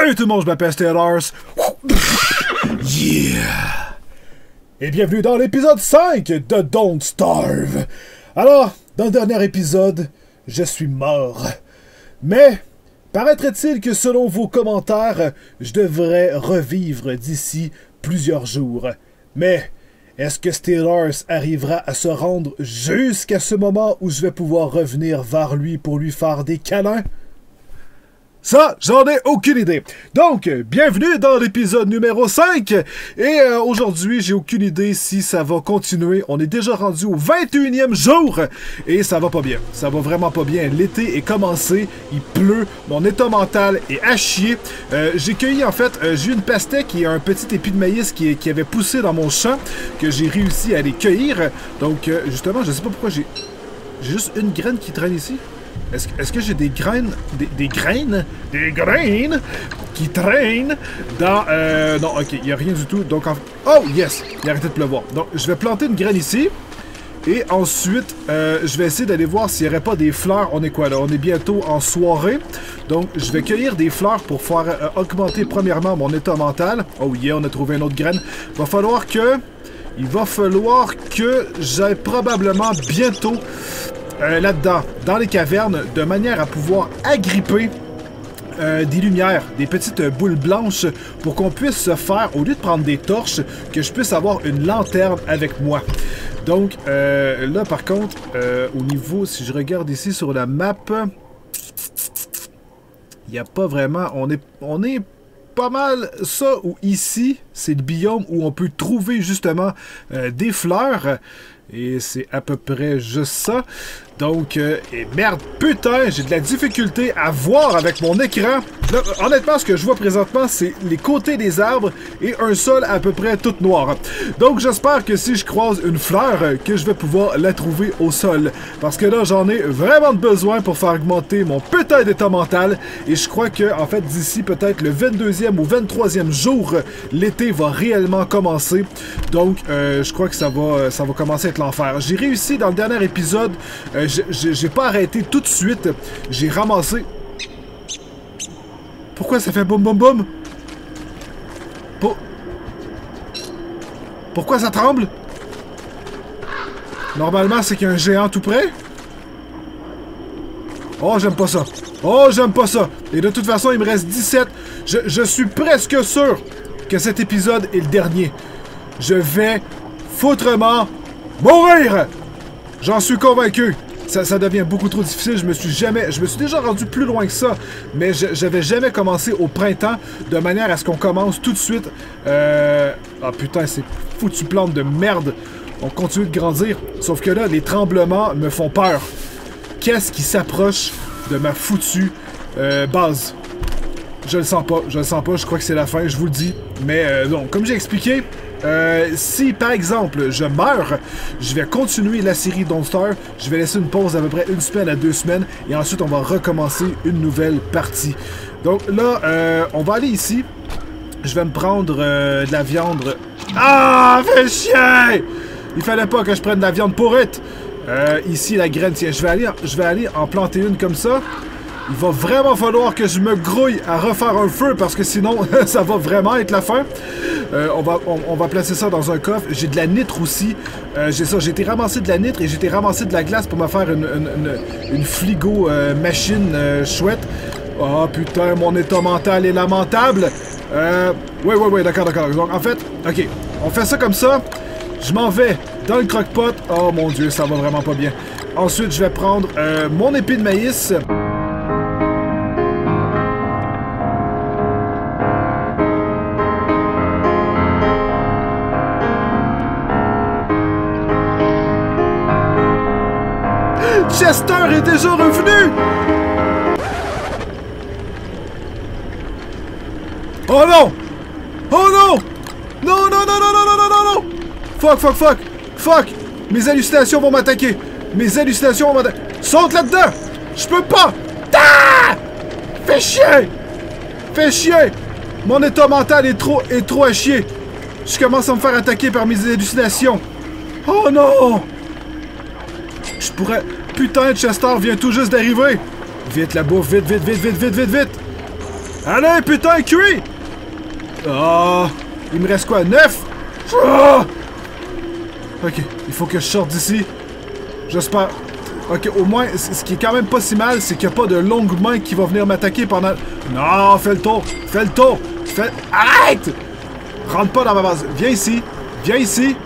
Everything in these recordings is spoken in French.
Salut tout le monde, je m'appelle Steelorse. Yeah! Et bienvenue dans l'épisode 5 de Don't Starve. Alors, dans le dernier épisode, je suis mort. Mais, paraîtrait-il que selon vos commentaires, je devrais revivre d'ici plusieurs jours. Mais, est-ce que Steelorse arrivera à se rendre jusqu'à ce moment où je vais pouvoir revenir vers lui pour lui faire des câlins? Ça, j'en ai aucune idée. Donc, bienvenue dans l'épisode numéro 5. Et aujourd'hui, j'ai aucune idée si ça va continuer. On est déjà rendu au 21e jour. Et ça va pas bien. Ça va vraiment pas bien. L'été est commencé. Il pleut. Mon état mental est à chier. J'ai cueilli, en fait, j'ai eu une pastèque et un petit épi de maïs qui avait poussé dans mon champ. Que j'ai réussi à les cueillir. Donc, justement, je sais pas pourquoi j'ai juste une graine qui traîne ici. Est-ce que j'ai des graines, des graines qui traînent dans... non, ok, il n'y a rien du tout, donc... Oh, yes! Il a arrêté de pleuvoir. Donc, je vais planter une graine ici, et ensuite, je vais essayer d'aller voir s'il n'y aurait pas des fleurs. On est quoi, là? On est bientôt en soirée, donc je vais cueillir des fleurs pour faire augmenter, premièrement, mon état mental. Oh, yeah, on a trouvé une autre graine. Il va falloir que j'aille probablement bientôt... là-dedans, dans les cavernes, de manière à pouvoir agripper des lumières, des petites boules blanches, pour qu'on puisse se faire, au lieu de prendre des torches, que je puisse avoir une lanterne avec moi. Donc, là par contre, au niveau, si je regarde ici sur la map, il n'y a pas vraiment, on est pas mal ça, ou ici, c'est le biome où on peut trouver justement des fleurs. Et c'est à peu près juste ça. Donc, et merde, putain, j'ai de la difficulté à voir avec mon écran. Là, honnêtement, ce que je vois présentement, c'est les côtés des arbres et un sol à peu près tout noir. Donc, j'espère que si je croise une fleur, que je vais pouvoir la trouver au sol. Parce que là, j'en ai vraiment besoin pour faire augmenter mon putain d'état mental. Et je crois que, en fait, d'ici peut-être le 22e ou 23e jour, l'été va réellement commencer. Donc, je crois que ça va commencer à être l'enfer. J'ai réussi dans le dernier épisode... j'ai pas arrêté tout de suite. J'ai ramassé... Pourquoi ça fait boum boum boum? Pourquoi ça tremble? Normalement, c'est qu'il y a un géant tout près. Oh, j'aime pas ça. Oh, j'aime pas ça. Et de toute façon, il me reste 17. Je suis presque sûr que cet épisode est le dernier. Je vais foutrement mourir! J'en suis convaincu. Ça devient beaucoup trop difficile. Je me suis déjà rendu plus loin que ça, mais j'avais jamais commencé au printemps de manière à ce qu'on commence tout de suite. Ah putain, ces foutues plantes de merde. On continue de grandir, sauf que là, les tremblements me font peur. Qu'est-ce qui s'approche de ma foutue base? Je le sens pas. Je crois que c'est la fin. Je vous le dis. Mais donc, comme j'ai expliqué. Si par exemple je meurs, je vais continuer la série Don't Starve, je vais laisser une pause d'à peu près 1 semaine à 2 semaines et ensuite on va recommencer une nouvelle partie. Donc là, on va aller ici, je vais me prendre de la viande. Ah, fais chier! Il fallait pas que je prenne de la viande pour être. Ici la graine, tiens, je vais aller en planter une comme ça. Il va vraiment falloir que je me grouille à refaire un feu parce que sinon, ça va vraiment être la fin. On va placer ça dans un coffre. J'ai de la nitre aussi. J'ai été ramasser de la nitre et j'ai été ramasser de la glace pour me faire une fligo machine chouette. Oh putain, mon état mental est lamentable. Ouais, d'accord. Donc en fait, ok, on fait ça comme ça. Je m'en vais dans le croque-pot. Oh mon dieu, ça va vraiment pas bien. Ensuite, je vais prendre mon épée de maïs. Chester est déjà revenu! Oh non! Oh non! Non! Fuck! Mes hallucinations vont m'attaquer! Saute là-dedans! Je peux pas! Ah! Fais chier! Mon état mental est trop à chier! Je commence à me faire attaquer par mes hallucinations! Oh non! Je pourrais... Putain, Chester vient tout juste d'arriver! Vite la bouffe, vite! Allez, putain, cuit! Oh! Il me reste quoi? 9? Oh! Ok, il faut que je sorte d'ici. J'espère. Ok, au moins, ce qui est quand même pas si mal, c'est qu'il n'y a pas de longue main qui va venir m'attaquer pendant... Non, fais le tour! Fais le tour! Fais... Arrête! Rentre pas dans ma base. Viens ici! Viens ici!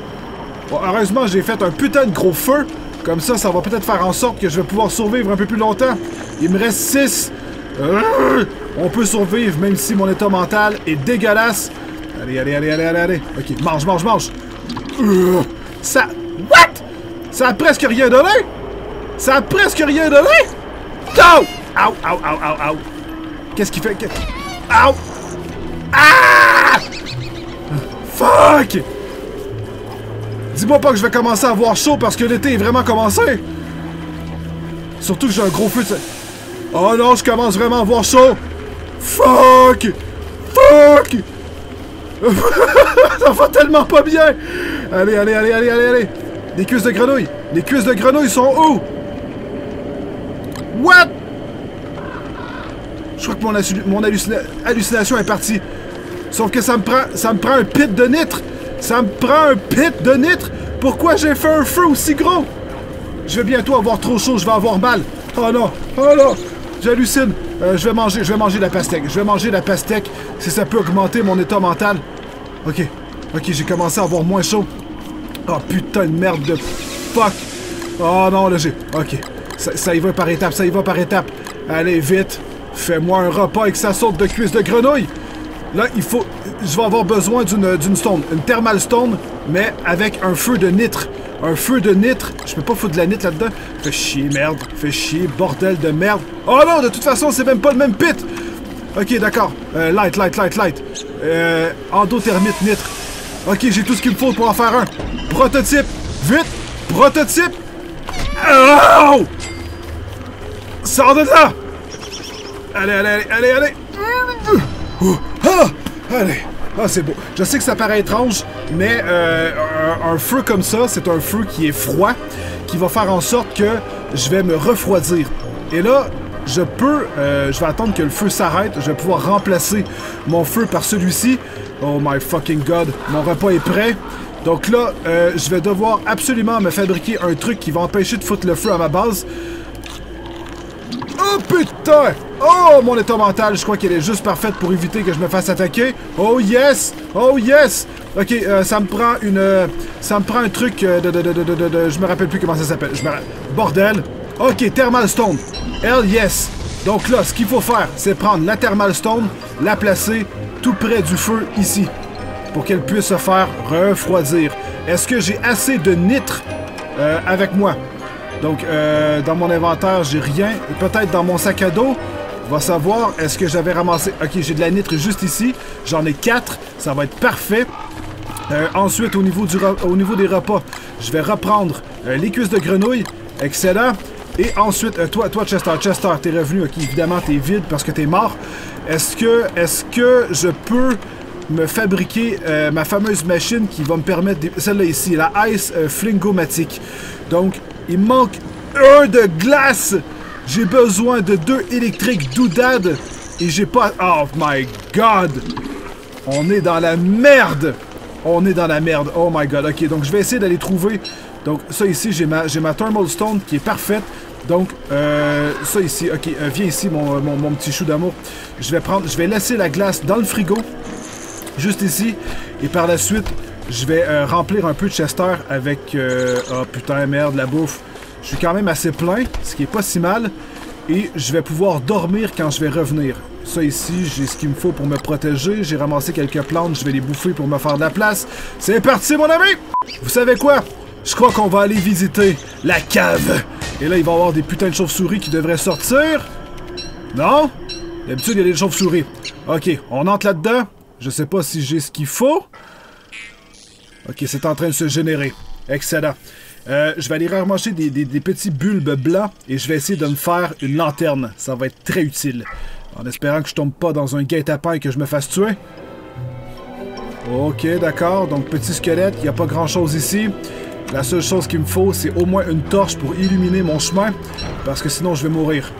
Bon, heureusement, j'ai fait un putain de gros feu. Comme ça, ça va peut-être faire en sorte que je vais pouvoir survivre un peu plus longtemps. Il me reste 6. On peut survivre, même si mon état mental est dégueulasse. Allez, allez, allez, allez, allez, allez. Ok, mange, mange, mange. Ça... What? Ça a presque rien donné? Ça a presque rien donné? Ow! Ow, ow, ow, ow, ow. Qu'est-ce qu'il fait? Ow! Ah! Fuck! Dis-moi pas que je vais commencer à avoir chaud parce que l'été est vraiment commencé. Surtout que j'ai un gros feu de... Oh non, je commence vraiment à avoir chaud. Fuck! Fuck! Ça va tellement pas bien! Allez, allez, allez, allez, allez, allez! Des cuisses de grenouille! Les cuisses de grenouille sont où? What? Je crois que mon hallucination est partie. Sauf que ça me prend un pit de nitre! Ça me prend un pit de nitre! Pourquoi j'ai fait un feu aussi gros? Je vais bientôt avoir trop chaud, je vais avoir mal. Oh non! Oh non! J'hallucine! Je vais manger de la pastèque. Je vais manger de la pastèque si ça peut augmenter mon état mental. Ok. Ok, j'ai commencé à avoir moins chaud. Oh putain de merde de fuck! Oh non, là j'ai... Ok. Ça y va par étapes, ça y va par étapes. Allez, vite! Fais-moi un repas avec sa sauce de cuisse de grenouille! Là, il faut... Je vais avoir besoin d'une stone. Une thermal stone, mais avec un feu de nitre. Un feu de nitre. Je peux pas foutre de la nitre là-dedans. Fais chier, merde. Fais chier, bordel de merde. Oh non, de toute façon, c'est même pas le même pit. Ok, d'accord. Light, light, light, light. Endothermite nitre. Ok, j'ai tout ce qu'il me faut pour en faire un. Prototype. Vite. Prototype. Oh! Sors de là. Allez, allez, allez, allez, allez. Oh, ah! Allez. Ah, c'est beau. Je sais que ça paraît étrange, mais un feu comme ça, c'est un feu qui est froid, qui va faire en sorte que je vais me refroidir. Et là, je vais attendre que le feu s'arrête, je vais pouvoir remplacer mon feu par celui-ci. Oh my fucking god, mon repas est prêt. Donc là, je vais devoir absolument me fabriquer un truc qui va empêcher de foutre le feu à ma base. Oh putain! Oh, mon état mental, je crois qu'elle est juste parfaite pour éviter que je me fasse attaquer. Oh yes! Oh yes! Ok, ça me prend un truc de... Je me rappelle plus comment ça s'appelle. Bordel! Ok, Thermal Stone. Hell yes! Donc là, ce qu'il faut faire, c'est prendre la Thermal Stone, la placer tout près du feu ici, pour qu'elle puisse se faire refroidir. Est-ce que j'ai assez de nitre avec moi? Donc, dans mon inventaire, j'ai rien. Peut-être dans mon sac à dos, on va savoir, est-ce que j'avais ramassé... Ok, j'ai de la nitre juste ici. J'en ai 4. Ça va être parfait. Ensuite, au niveau des repas, je vais reprendre les cuisses de grenouille. Excellent. Et ensuite, toi, Chester. Chester, t'es revenu. Ok, évidemment, t'es vide parce que t'es mort. Est-ce que je peux me fabriquer ma fameuse machine qui va me permettre... Celle-là ici, la Ice Flingomatic. Donc... Il manque un de glace. J'ai besoin de 2 électriques doudades. Et j'ai pas... Oh my god. On est dans la merde. On est dans la merde. Oh my god. Ok, donc je vais essayer d'aller trouver... Donc ça ici, j'ai ma Thermal Stone qui est parfaite. Donc ça ici. Ok, viens ici mon petit chou d'amour. Je vais laisser la glace dans le frigo. Juste ici. Et par la suite... Je vais remplir un peu de Chester avec... oh putain, merde, la bouffe. Je suis quand même assez plein, ce qui est pas si mal. Et je vais pouvoir dormir quand je vais revenir. Ça ici, j'ai ce qu'il me faut pour me protéger. J'ai ramassé quelques plantes, je vais les bouffer pour me faire de la place. C'est parti, mon ami! Vous savez quoi? Je crois qu'on va aller visiter la cave. Et là, il va y avoir des putains de chauves-souris qui devraient sortir. Non? D'habitude, il y a des chauves-souris. Ok, on entre là-dedans. Je sais pas si j'ai ce qu'il faut. Ok, c'est en train de se générer. Excellent. Je vais aller ramasser des petits bulbes blancs et je vais essayer de me faire une lanterne. Ça va être très utile. En espérant que je tombe pas dans un guet-apens et que je me fasse tuer. Ok, d'accord. Donc, petit squelette. Il n'y a pas grand-chose ici. La seule chose qu'il me faut, c'est au moins une torche pour illuminer mon chemin. Parce que sinon, je vais mourir.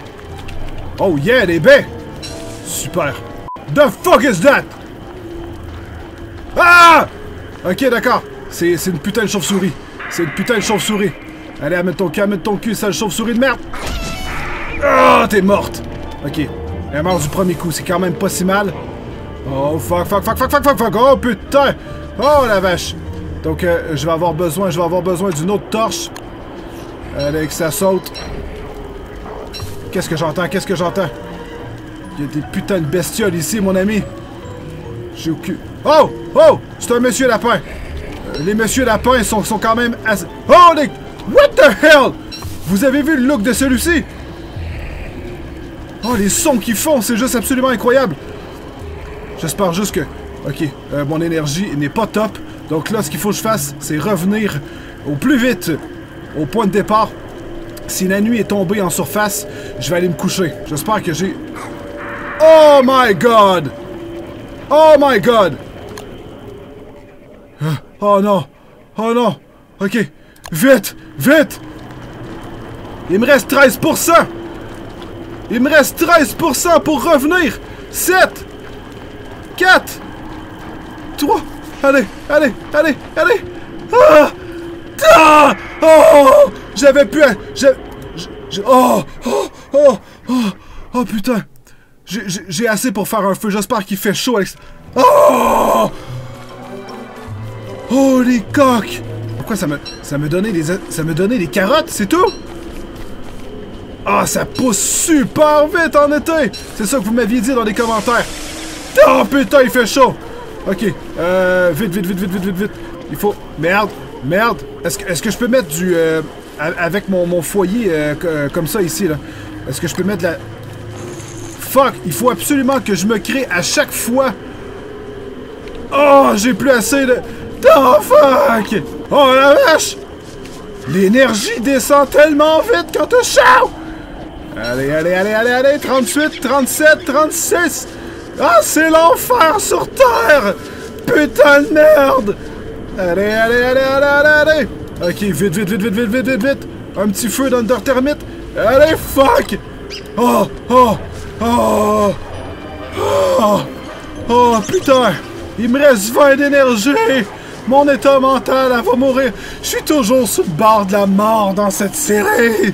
Oh yeah, les baies! Super. The fuck is that? Ah! Ok, d'accord. C'est une putain de chauve-souris. C'est une putain de chauve-souris. Allez, amène ton cul, sale chauve-souris de merde. Ah, t'es morte. Ok. Elle est morte du premier coup, c'est quand même pas si mal. Oh, fuck, fuck, fuck, fuck, fuck, fuck, fuck. Oh, putain. Oh, la vache. Donc, je vais avoir besoin d'une autre torche. Allez, que ça saute. Qu'est-ce que j'entends? Qu'est-ce que j'entends? Il y a des putains de bestioles ici, mon ami. J'ai au cul. Oh! Oh! C'est un monsieur lapin. Les monsieur lapins sont quand même assez... Oh, les... What the hell? Vous avez vu le look de celui-ci? Oh, les sons qu'ils font, c'est juste absolument incroyable. J'espère juste que... Ok, mon énergie n'est pas top. Donc là, ce qu'il faut que je fasse, c'est revenir au plus vite au point de départ. Si la nuit est tombée en surface, je vais aller me coucher. J'espère que j'ai... Oh my god! Oh my god! Oh non! Oh non! Ok, vite! Vite! Il me reste 13%! Il me reste 13% pour revenir! 7! 4! 3! Allez! Allez! Allez! Allez! Ah! Ah! Oh! J'avais pu... Oh! Oh! Oh! Oh! Oh putain! J'ai assez pour faire un feu. J'espère qu'il fait chaud. Oh! Oh les coques! Pourquoi ça me donnait des carottes, c'est tout? Ah, ça pousse super vite en été! C'est ça que vous m'aviez dit dans les commentaires. Oh putain, il fait chaud! Ok, vite. Il faut... Merde. Est-ce que je peux mettre du... avec mon foyer comme ça ici, là. Est-ce que je peux mettre la... Fuck, il faut absolument que je me crée à chaque fois. Oh, j'ai plus assez de... Oh, fuck! Oh, la vache! L'énergie descend tellement vite quand t'es chaud! Allez, 38, 37, 36! Ah, c'est l'enfer sur Terre! Putain de merde! Allez! Ok, vite! Un petit feu d'undertermite! Allez, fuck! Oh, putain! Il me reste 20 d'énergie! Mon état mental, elle va mourir! Je suis toujours sur le bord de la mort dans cette série!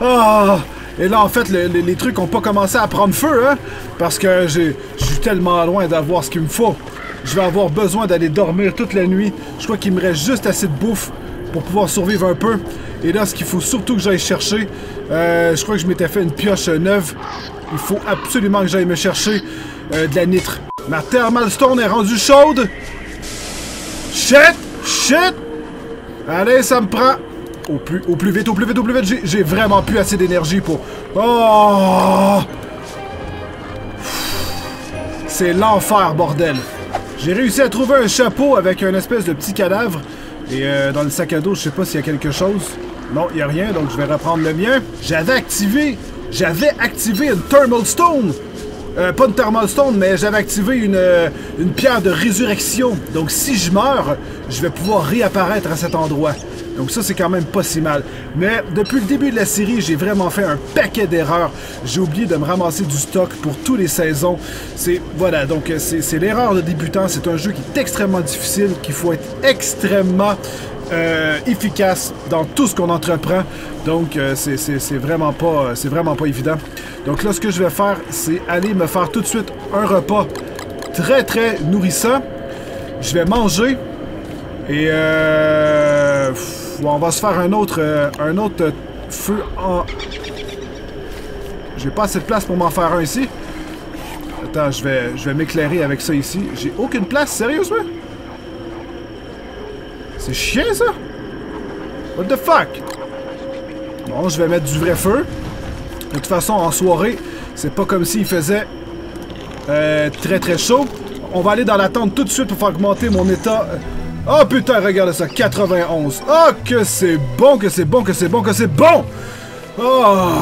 Ah! Et là, en fait, les trucs ont pas commencé à prendre feu, hein? Parce que je suis tellement loin d'avoir ce qu'il me faut. Je vais avoir besoin d'aller dormir toute la nuit. Je crois qu'il me reste juste assez de bouffe pour pouvoir survivre un peu. Et là, ce qu'il faut surtout que j'aille chercher... je crois que je m'étais fait une pioche neuve. Il faut absolument que j'aille me chercher de la nitre. Ma Thermal Stone est rendue chaude. Shit! Allez, ça me prend... Au plus vite. J'ai vraiment plus assez d'énergie pour... Oh! C'est l'enfer, bordel. J'ai réussi à trouver un chapeau avec un espèce de petit cadavre. Et dans le sac à dos, je sais pas s'il y a quelque chose. Non, il n'y a rien, donc je vais reprendre le mien. J'avais activé une Thermal Stone. Pas une Thermal Stone, mais j'avais activé une pierre de résurrection. Donc si je meurs, je vais pouvoir réapparaître à cet endroit. Donc ça, c'est quand même pas si mal. Mais depuis le début de la série, j'ai vraiment fait un paquet d'erreurs. J'ai oublié de me ramasser du stock pour toutes les saisons. Voilà, donc c'est l'erreur de débutant. C'est un jeu qui est extrêmement difficile, qu'il faut être extrêmement efficace dans tout ce qu'on entreprend. Donc c'est vraiment pas évident. Donc là, ce que je vais faire, c'est aller me faire tout de suite un repas très nourrissant. Je vais manger. Et on va se faire un autre feu en... J'ai pas assez de place pour m'en faire un ici. Attends, je vais m'éclairer avec ça ici. J'ai aucune place, sérieusement? C'est chiant, ça? What the fuck? Bon, je vais mettre du vrai feu. De toute façon, en soirée, c'est pas comme s'il faisait très chaud. On va aller dans la tente tout de suite pour faire augmenter mon état... Oh putain, regarde ça, 91. Oh, que c'est bon! Oh,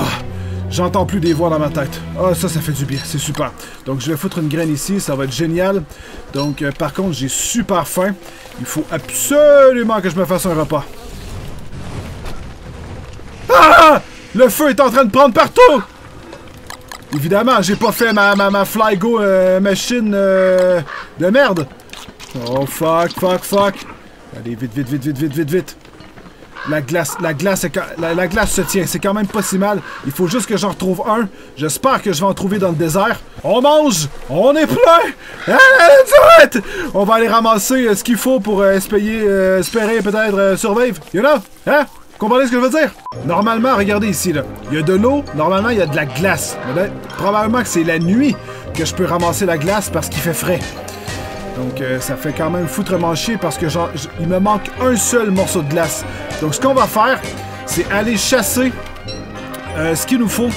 j'entends plus des voix dans ma tête. Oh, ça fait du bien, c'est super. Donc, je vais foutre une graine ici, ça va être génial. Donc, par contre, j'ai super faim. Il faut absolument que je me fasse un repas. Ah! Le feu est en train de prendre partout! Évidemment, j'ai pas fait ma Flygo machine de merde. Oh fuck. Allez, vite. La glace se tient. C'est quand même pas si mal. Il faut juste que j'en retrouve un. J'espère que je vais en trouver dans le désert. On mange! On est plein! On va aller ramasser ce qu'il faut pour espérer peut-être survivre. You know? Hein? Comprenez ce que je veux dire? Normalement, regardez ici, là. Il y a de l'eau. Normalement, il y a de la glace. Mais là, probablement que c'est la nuit que je peux ramasser la glace parce qu'il fait frais. Donc ça fait quand même foutrement chier parce que il me manque un seul morceau de glace. Donc ce qu'on va faire, c'est aller chasser ce qu'il nous faut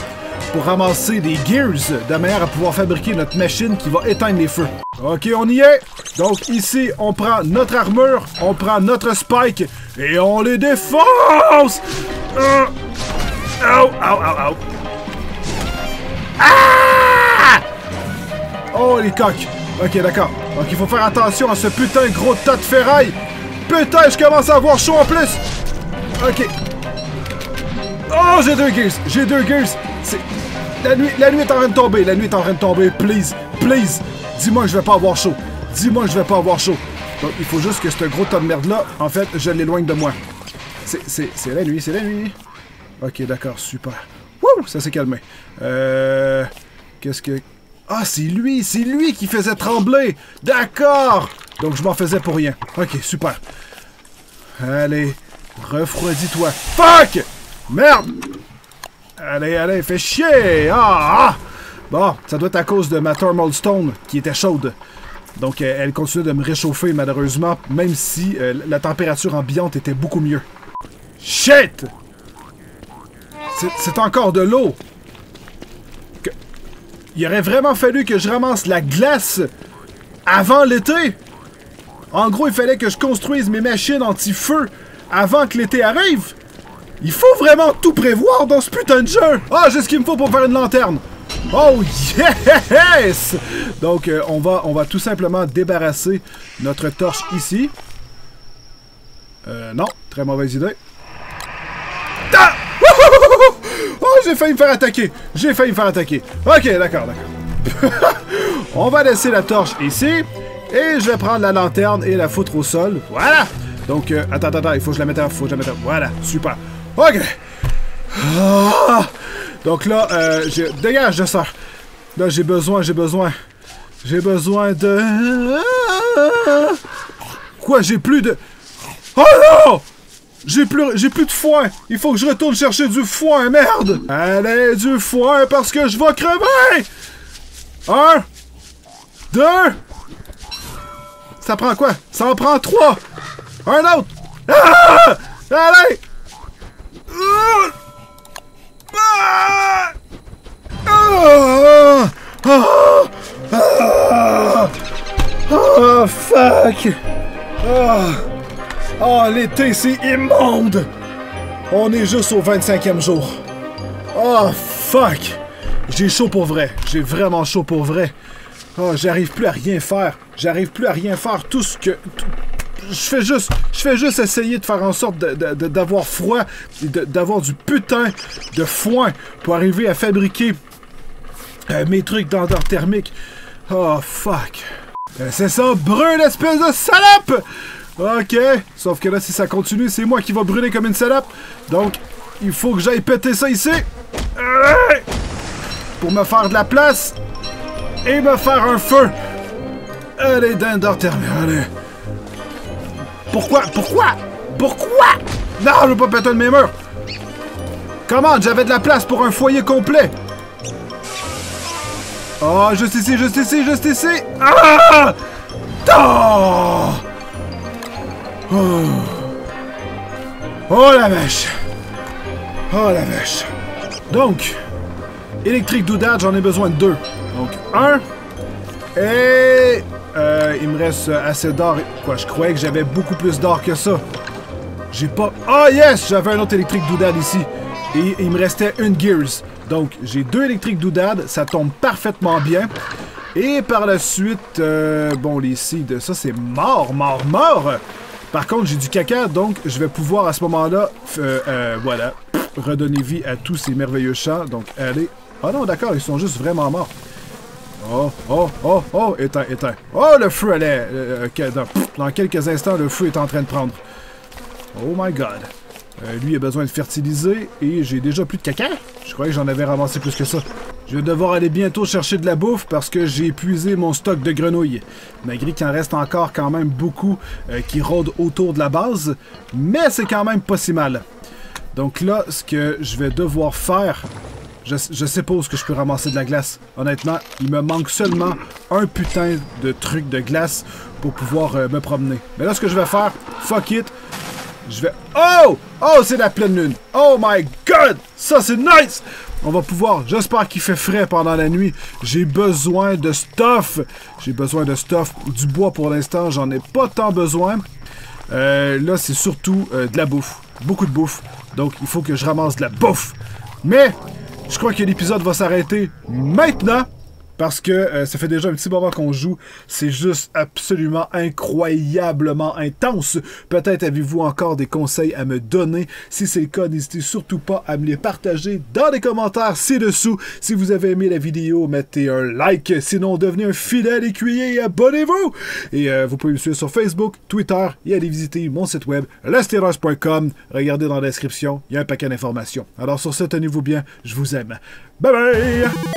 pour ramasser des gears de manière à pouvoir fabriquer notre machine qui va éteindre les feux. Ok, on y est! Donc ici, on prend notre armure, on prend notre spike et on les défonce! Oh! Ah! Oh les coques! Ok, d'accord. Donc il faut faire attention à ce putain gros tas de ferraille. Putain, je commence à avoir chaud en plus. Ok. Oh, j'ai deux gears. C'est... La nuit est en train de tomber. Please. Dis-moi que je vais pas avoir chaud. Donc il faut juste que ce gros tas de merde là, en fait, je l'éloigne de moi. C'est la nuit. Ok, d'accord, super. Wouh, ça s'est calmé. Qu'est-ce que... Ah, c'est lui qui faisait trembler. D'accord. Donc je m'en faisais pour rien. Ok, super. Allez, refroidis-toi. Fuck! Merde! Allez, fais chier! Ah! Bon, ça doit être à cause de ma Thermal Stone qui était chaude. Donc elle continue de me réchauffer malheureusement, même si la température ambiante était beaucoup mieux. Shit! C'est encore de l'eau! Il aurait vraiment fallu que je ramasse la glace avant l'été. En gros, il fallait que je construise mes machines anti-feu avant que l'été arrive. Il faut vraiment tout prévoir dans ce putain de jeu. Ah, j'ai ce qu'il me faut pour faire une lanterne. Oh yes! Donc, on va tout simplement débarrasser notre torche ici. Non, très mauvaise idée. Ah! Oh, j'ai failli me faire attaquer. Ok, d'accord. On va laisser la torche ici. Et je vais prendre la lanterne et la foutre au sol. Voilà. Donc, attends, il faut que je la mette en... Voilà, super. Ok. Oh. Donc là, dégage de ça. Là, j'ai besoin de... Quoi, j'ai plus de... Oh non! J'ai plus de foin. Il faut que je retourne chercher du foin, merde. Allez, du foin, parce que je vais crever. 1, 2. Ça prend quoi? Ça en prend 3. Un autre. Ah! Allez. Oh, fuck. Oh. Oh, l'été, c'est immonde! On est juste au 25e jour. Oh, fuck! J'ai chaud pour vrai. J'ai vraiment chaud pour vrai. Oh, j'arrive plus à rien faire. Tout ce que... Je fais juste essayer de faire en sorte d'avoir froid, d'avoir du putain de foin pour arriver à fabriquer mes trucs d'endor thermique. Oh, fuck! C'est ça, brûle, espèce de salope! Ok, sauf que là, si ça continue, c'est moi qui va brûler comme une salope. Donc, il faut que j'aille péter ça ici. Pour me faire de la place. Et me faire un feu. Allez, dindor thermique, allez. Pourquoi? Non, je veux pas péter de mes murs. Comment? J'avais de la place pour un foyer complet. Oh, juste ici. Ah! Oh! Oh la vache. Donc, électrique doudade, j'en ai besoin de 2. Donc, 1. Et... il me reste assez d'or. Quoi, je croyais que j'avais beaucoup plus d'or que ça. J'ai pas... Ah, yes! J'avais un autre électrique doudade ici. Et il me restait une gears. Donc, j'ai 2 électriques doudades. Ça tombe parfaitement bien. Et par la suite... bon, les seeds, ça c'est mort. Par contre, j'ai du caca, donc je vais pouvoir à ce moment-là, voilà, redonner vie à tous ces merveilleux chats. Donc, allez, Ah non, d'accord, ils sont juste vraiment morts. Oh, oh, oh, oh, éteins, éteins. Oh, le feu allait... dans quelques instants, le feu est en train de prendre. Oh my god. Lui a besoin de fertiliser et j'ai déjà plus de caca. Je croyais que j'en avais ramassé plus que ça. Je vais devoir aller bientôt chercher de la bouffe parce que j'ai épuisé mon stock de grenouilles. Malgré qu'il en reste encore quand même beaucoup qui rôdent autour de la base, mais c'est quand même pas si mal. Donc là, ce que je vais devoir faire... Je suppose que je peux ramasser de la glace. Honnêtement, il me manque seulement un putain de truc de glace pour pouvoir me promener. Mais là, ce que je vais faire, fuck it, je vais... Oh! Oh, c'est la pleine lune! Oh my god! Ça, c'est nice! On va pouvoir... J'espère qu'il fait frais pendant la nuit. J'ai besoin de stuff! J'ai besoin de stuff. Du bois, pour l'instant, j'en ai pas tant besoin. Là, c'est surtout de la bouffe. Beaucoup de bouffe. Donc, il faut que je ramasse de la bouffe. Mais... Je crois que l'épisode va s'arrêter maintenant, parce que ça fait déjà un petit moment qu'on joue. C'est juste absolument incroyablement intense. Peut-être avez-vous encore des conseils à me donner. Si c'est le cas, n'hésitez surtout pas à me les partager dans les commentaires ci-dessous. Si vous avez aimé la vidéo, mettez un like. Sinon, devenez un fidèle écuyer et abonnez-vous. Et vous pouvez me suivre sur Facebook, Twitter et aller visiter mon site web, Steelorse.com. Regardez dans la description, il y a un paquet d'informations. Alors sur ce, tenez-vous bien, je vous aime. Bye bye!